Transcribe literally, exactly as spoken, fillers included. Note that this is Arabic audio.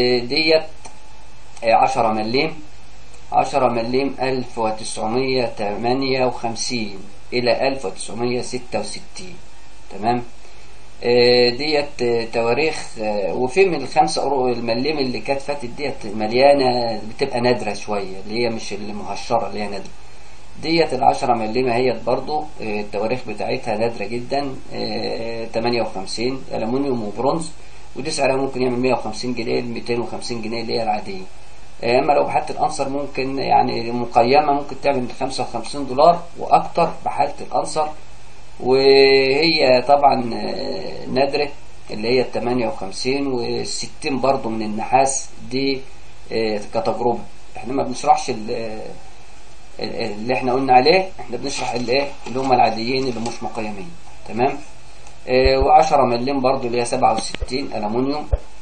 ديت عشرة مليم عشرة مليم ألف وتسعمية تمانية وخمسين إلى ألف وتسعمية ستة وستين. تمام، ديت تواريخ، وفي من الخمسة قروء المليم اللي كانت فاتت ديت مليانة، بتبقى نادرة شوية، اللي هي مش المهشرة، اللي هي نادرة. ديت العشرة مليم هيت برضو التواريخ بتاعتها نادرة جدا، تمانية وخمسين، ألمونيوم وبرونز، ودي سعرها ممكن يعمل مية وخمسين جنيه ل ميتين وخمسين جنيه اللي هي العادية. اما لو بحالة الأنصر ممكن يعني مقيمة ممكن تعمل خمسة وخمسين دولار وأكتر بحالة الأنصر، وهي طبعا نادرة اللي هي التمانية وخمسين والستين برضو من النحاس. دي كتجربة احنا ما بنشرحش اللي احنا قلنا عليه، احنا بنشرح اللي اللي هم العاديين اللي مش مقيمين. تمام، وعشرة مليم برضو اللي هي سبعة وستين ألمونيوم.